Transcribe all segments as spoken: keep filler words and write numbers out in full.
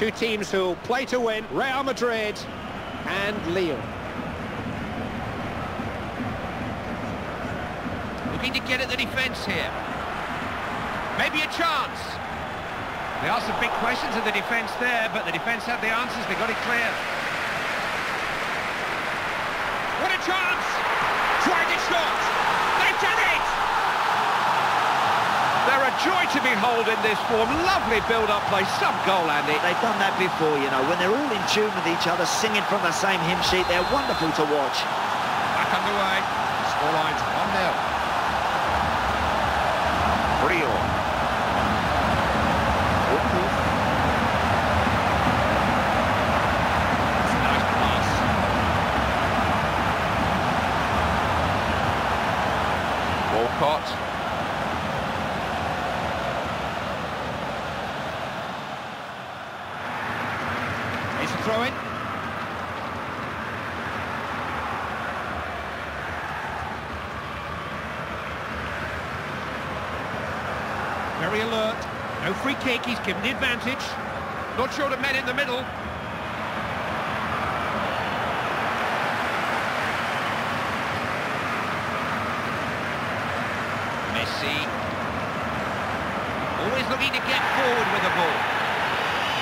Two teams who play to win, Real Madrid and Lille. Looking to get at the defence here. Maybe a chance. There are some big questions of the defence there, but the defence had the answers, they got it clear. What a chance! Tried it short! They've done it! They're a joy to behold in this form. Lovely build-up play, some goal, Andy. They've done that before, you know, when they're all in tune with each other, singing from the same hymn sheet, they're wonderful to watch. Back underway. Scoreline's one nil. It's a throw in. Very alert. No free kick, he's given the advantage. Not sure the men in the middle. Messi, always looking to get forward with the ball.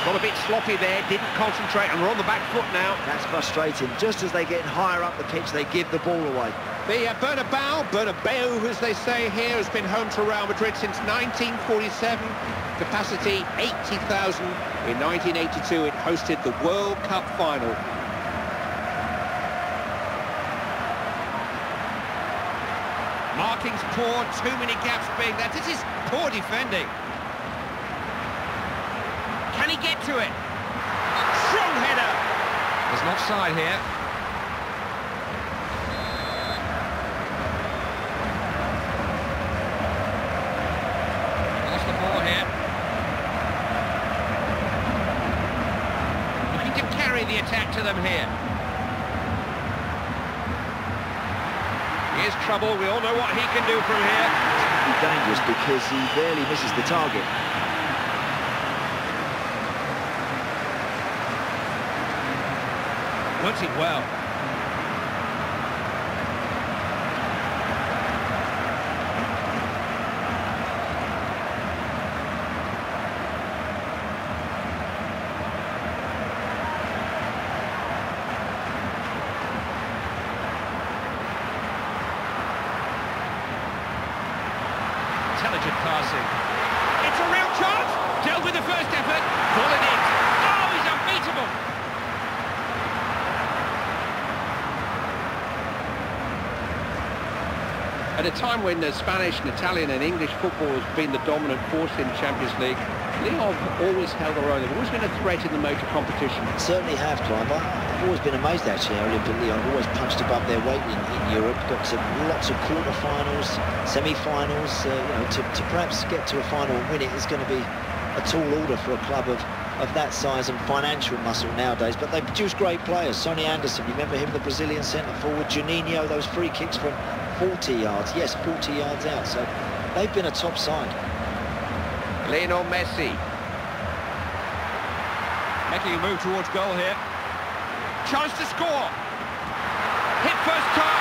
Got a bit sloppy there, didn't concentrate, and we're on the back foot now. That's frustrating. Just as they get higher up the pitch, they give the ball away. The uh, Bernabeu, Bernabeu, as they say here, has been home to Real Madrid since nineteen forty-seven. Capacity eighty thousand. In nineteen eighty-two, it hosted the World Cup final. Marking's poor, too many gaps being there. This is poor defending. Can he get to it? Strong header. There's an offside here. Lost the ball here. Looking to carry the attack to them here. Here's trouble, we all know what he can do from here. It's dangerous because he barely misses the target. Works it well. Intelligent passing. It's a real chance. Dealt with the first effort. Falling in. Oh, he's unbeatable. At a time when the Spanish and Italian and English football has been the dominant force in Champions League, Lille have always held their own. They've always been a threat in the major competition. Certainly have, Clive. I've always been amazed actually. Lille have always punched above their weight in, in Europe. Got some, lots of quarter-finals, semi-finals. Uh, you know, to, to perhaps get to a final and win it is going to be a tall order for a club of, of that size and financial muscle nowadays. But they produce great players. Sonny Anderson, you remember him, the Brazilian centre-forward. Juninho, those free kicks from forty yards. Yes, forty yards out. So they've been a top side. Lionel Messi making a move towards goal here. Chance to score. Hit first time.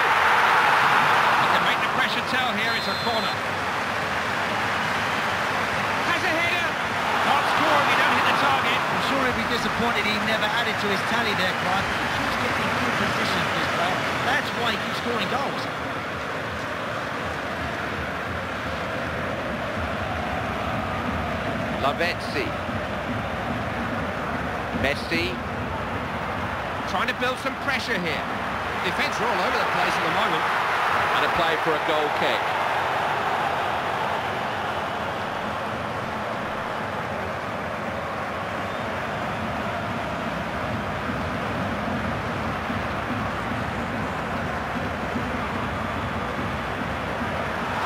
They can make the pressure tell here. It's a corner. Has a header. Can't score if he don't hit the target. I'm sure he'd be disappointed he never added to his tally there, Clive. He keeps getting in good position for his goal. That's why he keeps scoring goals. Lavezzi. Messi. Trying to build some pressure here. Defence are all over the place at the moment. And a play for a goal kick.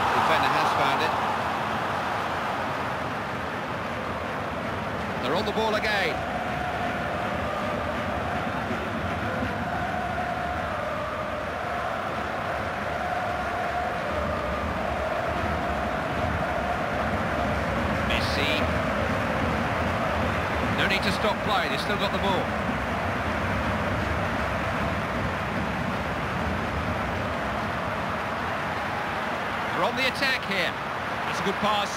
The defender has found it. They're on the ball again. Messi. No need to stop play, they've still got the ball. They're on the attack here. That's a good pass.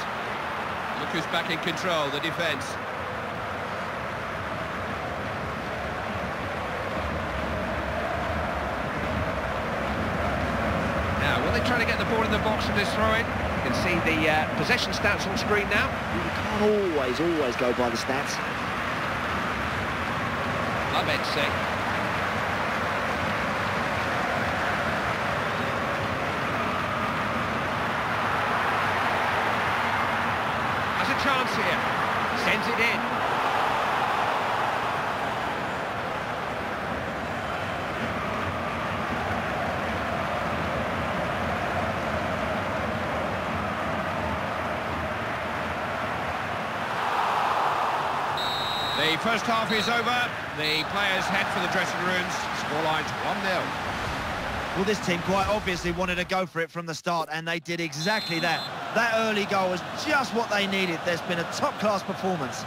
Look who's back in control, the defence. Now, will they try to get the ball in the box and destroy it? You can see the uh, possession stats on screen now. You can't always, always go by the stats. Lavezzi. Has a chance here. Sends it in. The first half is over, the players head for the dressing rooms, scoreline's one nil. Well, this team quite obviously wanted to go for it from the start, and they did exactly that. That early goal was just what they needed. There's been a top-class performance.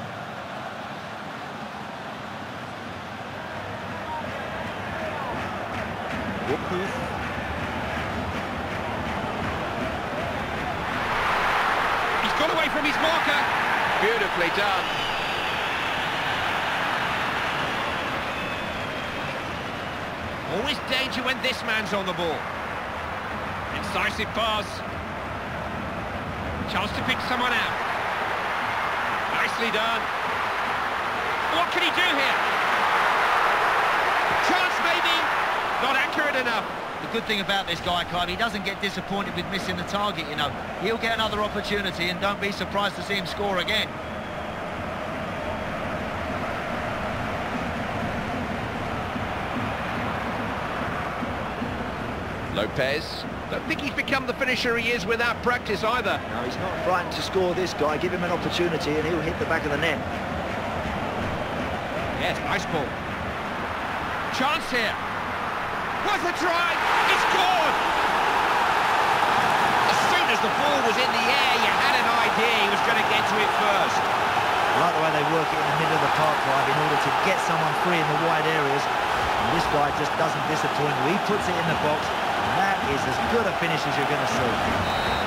Whoop-hoo. He's got away from his marker. Beautifully done. Always danger when this man's on the ball. Incisive pass. Chance to pick someone out. Nicely done. What can he do here? Chance maybe. Not accurate enough. The good thing about this guy, Clive, he doesn't get disappointed with missing the target, you know. He'll get another opportunity and don't be surprised to see him score again. Lopez. Don't think he's become the finisher he is without practice either. No, he's not frightened to score, this guy. Give him an opportunity and he'll hit the back of the net. Yes, nice ball. Chance here. Worth a try. He scored! As soon as the ball was in the air, you had an idea he was going to get to it first. I like the way they work it in the middle of the park, Clive, in order to get someone free in the wide areas. And this guy just doesn't disappoint you. He puts it in the box. That is as good a finish as you're going to see.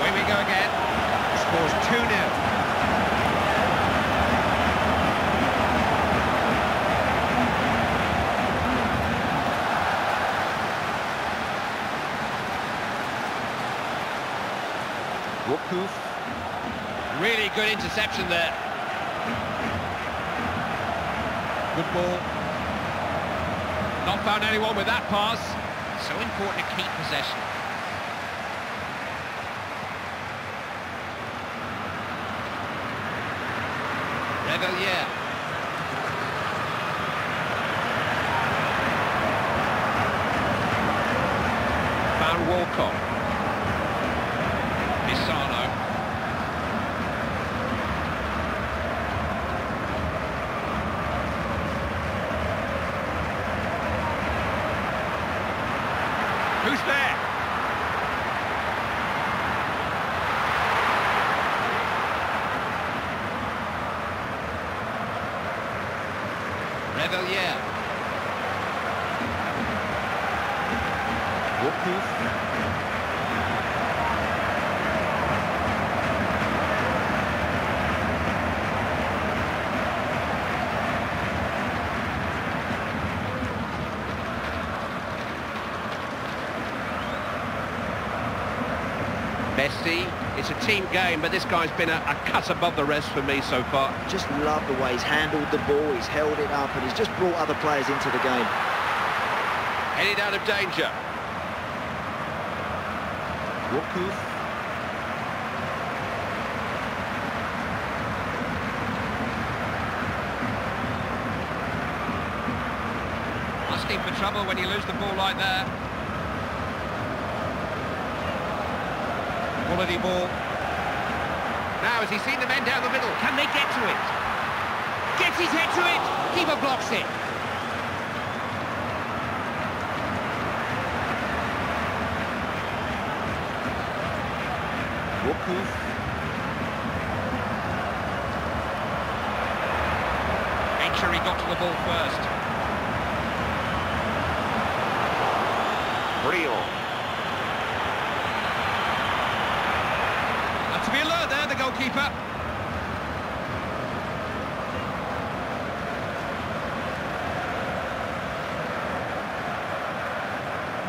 Away we go again. Scores two nil. Whoop-hoof. Really good interception there. Good ball. Not found anyone with that pass. So important to keep possession. Réveillère. Van Walcott. Misano. Who's there? Réveillère. Whoop-hoof. Messi, it's a team game, but this guy's been a, a cut above the rest for me so far. Just love the way he's handled the ball, he's held it up, and he's just brought other players into the game. Headed out of danger. Whoop-hoof. Asking for trouble when you lose the ball like that. Quality ball. Now, has he seen the men down the middle? Can they get to it? Gets his head to it. Keeper blocks it. Whoop-hoof. Make sure he got the ball first. Real. And to be alert there, the goalkeeper.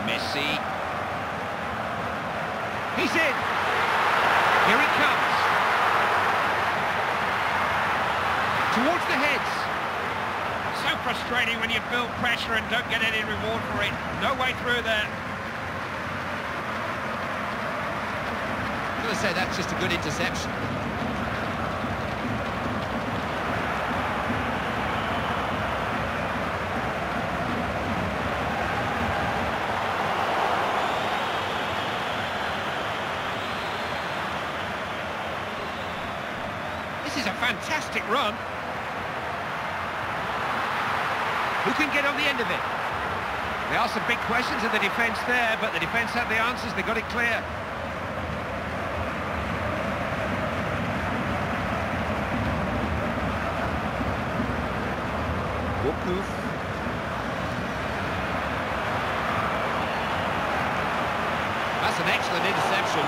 Messi. He's in. Here it comes. Towards the heads. So frustrating when you build pressure and don't get any reward for it. No way through there. I'm going to say that's just a good interception. This is a fantastic run. Who can get on the end of it? There are some big questions of the defence there, but the defence had the answers, they got it clear. Wokuf. That's an excellent interception.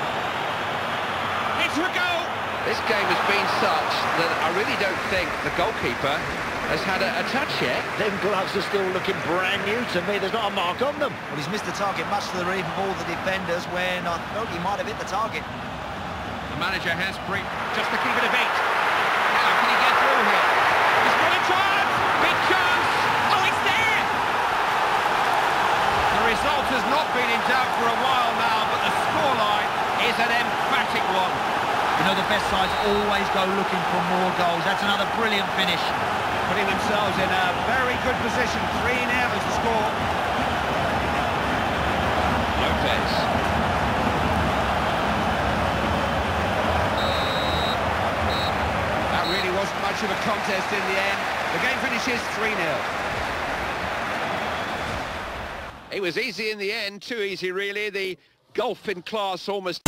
It's a goal! This game has been such that I really don't think the goalkeeper has had a, a touch yet. Them gloves are still looking brand new to me. There's not a mark on them. Well, he's missed the target much to the relief of all the defenders when I thought he might have hit the target. The manager has briefed just to keep it a beat. How can he get through here? He's got a chance! Big chance! Oh, it's there! The result has not been in doubt for a while now, but the scoreline is an emphatic one. You know, the best sides always go looking for more goals. That's another brilliant finish. Putting themselves in a very good position. three nil is the score. Lopez. That really wasn't much of a contest in the end. The game finishes three nil. It was easy in the end. Too easy, really. The gulf in class almost...